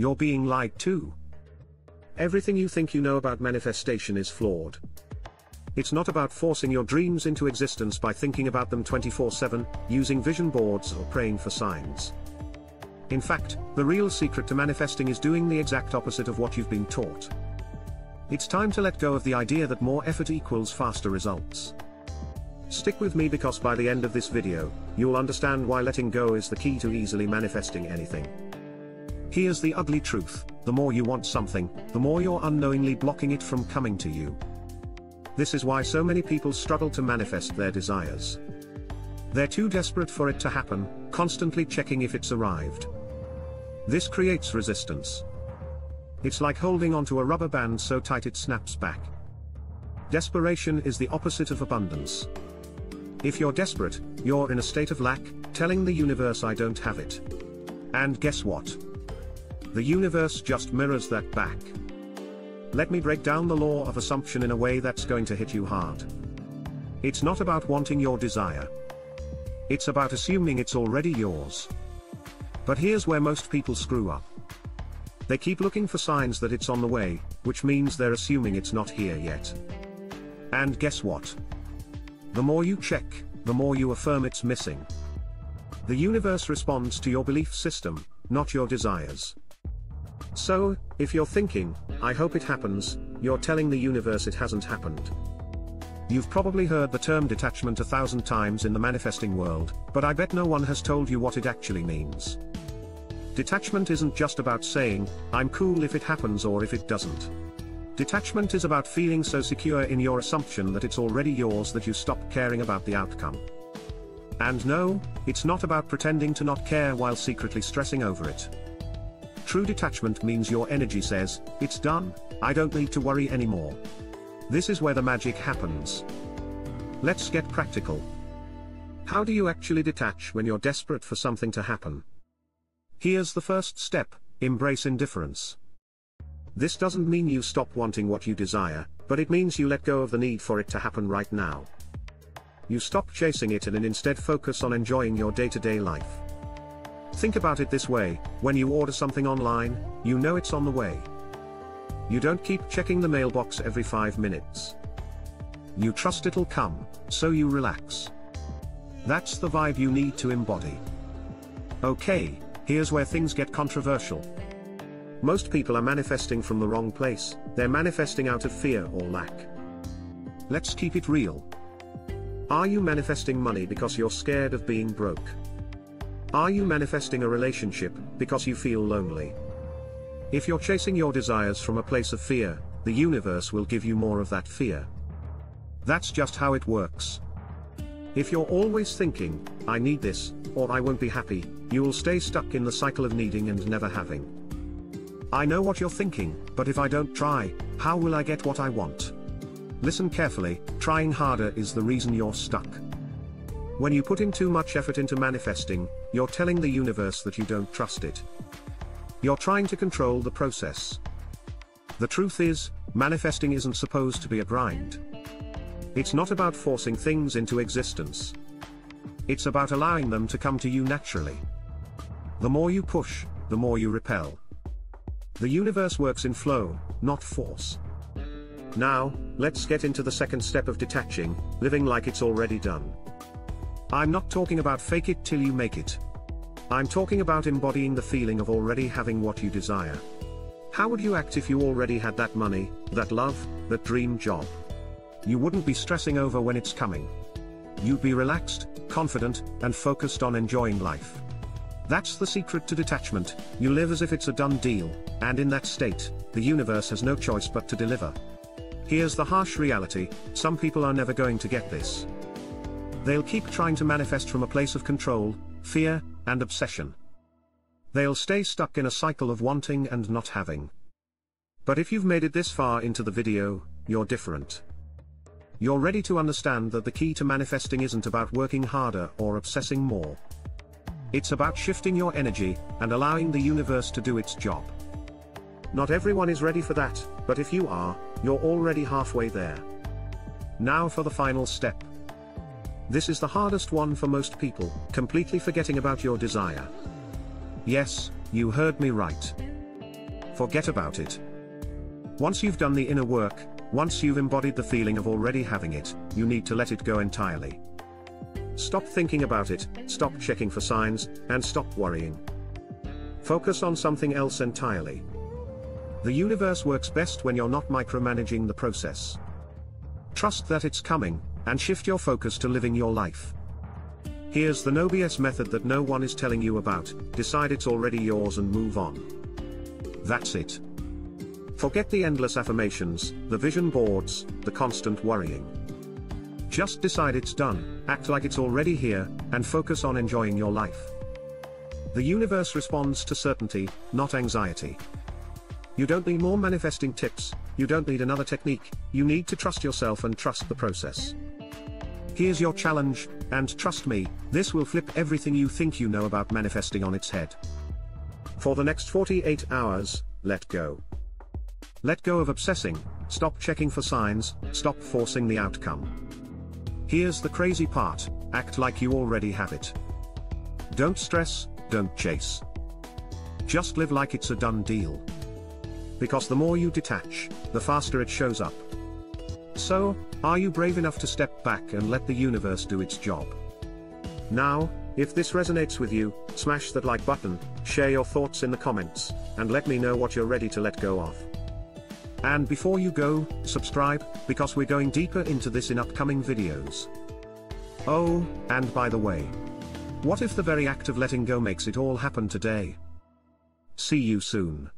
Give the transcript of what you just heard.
you're being lied to. Everything you think you know about manifestation is flawed. It's not about forcing your dreams into existence by thinking about them 24/7, using vision boards or praying for signs. In fact, the real secret to manifesting is doing the exact opposite of what you've been taught. It's time to let go of the idea that more effort equals faster results. Stick with me, because by the end of this video, you'll understand why letting go is the key to easily manifesting anything. Here's the ugly truth: the more you want something, the more you're unknowingly blocking it from coming to you. This is why so many people struggle to manifest their desires. They're too desperate for it to happen, constantly checking if it's arrived. This creates resistance. It's like holding onto a rubber band so tight it snaps back. Desperation is the opposite of abundance. If you're desperate, you're in a state of lack, telling the universe I don't have it. And guess what? The universe just mirrors that back. Let me break down the law of assumption in a way that's going to hit you hard. It's not about wanting your desire. It's about assuming it's already yours. But here's where most people screw up. They keep looking for signs that it's on the way, which means they're assuming it's not here yet. And guess what? The more you check, the more you affirm it's missing. The universe responds to your belief system, not your desires. So, if you're thinking, I hope it happens, you're telling the universe it hasn't happened. You've probably heard the term detachment 1,000 times in the manifesting world, but I bet no one has told you what it actually means. Detachment isn't just about saying, I'm cool if it happens or if it doesn't. Detachment is about feeling so secure in your assumption that it's already yours that you stop caring about the outcome. And no, it's not about pretending to not care while secretly stressing over it. True detachment means your energy says, it's done, I don't need to worry anymore. This is where the magic happens. Let's get practical. How do you actually detach when you're desperate for something to happen? Here's the first step: embrace indifference. This doesn't mean you stop wanting what you desire, but it means you let go of the need for it to happen right now. You stop chasing it and instead focus on enjoying your day-to-day life. Think about it this way: when you order something online, you know it's on the way. You don't keep checking the mailbox every 5 minutes. You trust it'll come, so you relax. That's the vibe you need to embody. Okay, here's where things get controversial. Most people are manifesting from the wrong place. They're manifesting out of fear or lack. Let's keep it real. Are you manifesting money because you're scared of being broke? Are you manifesting a relationship because you feel lonely? If you're chasing your desires from a place of fear, the universe will give you more of that fear. That's just how it works. If you're always thinking, I need this, or I won't be happy, you'll stay stuck in the cycle of needing and never having. I know what you're thinking, but if I don't try, how will I get what I want? Listen carefully, trying harder is the reason you're stuck. When you put in too much effort into manifesting, you're telling the universe that you don't trust it. You're trying to control the process. The truth is, manifesting isn't supposed to be a grind. It's not about forcing things into existence. It's about allowing them to come to you naturally. The more you push, the more you repel. The universe works in flow, not force. Now, let's get into the second step of detaching: living like it's already done. I'm not talking about fake it till you make it. I'm talking about embodying the feeling of already having what you desire. How would you act if you already had that money, that love, that dream job? You wouldn't be stressing over when it's coming. You'd be relaxed, confident, and focused on enjoying life. That's the secret to detachment: you live as if it's a done deal, and in that state, the universe has no choice but to deliver. Here's the harsh reality: some people are never going to get this. They'll keep trying to manifest from a place of control, fear, and obsession. They'll stay stuck in a cycle of wanting and not having. But if you've made it this far into the video, you're different. You're ready to understand that the key to manifesting isn't about working harder or obsessing more. It's about shifting your energy and allowing the universe to do its job. Not everyone is ready for that, but if you are, you're already halfway there. Now for the final step. This is the hardest one for most people: completely forgetting about your desire. Yes, you heard me right. forget about it. Once you've done the inner work, once you've embodied the feeling of already having it, you need to let it go entirely. Stop thinking about it, stop checking for signs, and stop worrying. Focus on something else entirely. The universe works best when you're not micromanaging the process. Trust that it's coming, and shift your focus to living your life. Here's the no BS method that no one is telling you about: decide it's already yours and move on. That's it. Forget the endless affirmations, the vision boards, the constant worrying. Just decide it's done, act like it's already here, and focus on enjoying your life. The universe responds to certainty, not anxiety. You don't need more manifesting tips, you don't need another technique, you need to trust yourself and trust the process. Here's your challenge, and trust me, this will flip everything you think you know about manifesting on its head. For the next 48 hours, let go. Let go of obsessing, stop checking for signs, stop forcing the outcome. Here's the crazy part: act like you already have it. Don't stress, don't chase. Just live like it's a done deal. Because the more you detach, the faster it shows up. So, are you brave enough to step back and let the universe do its job? Now, if this resonates with you, smash that like button, share your thoughts in the comments, and let me know what you're ready to let go of. And before you go, subscribe, because we're going deeper into this in upcoming videos. Oh, and by the way, what if the very act of letting go makes it all happen today? See you soon.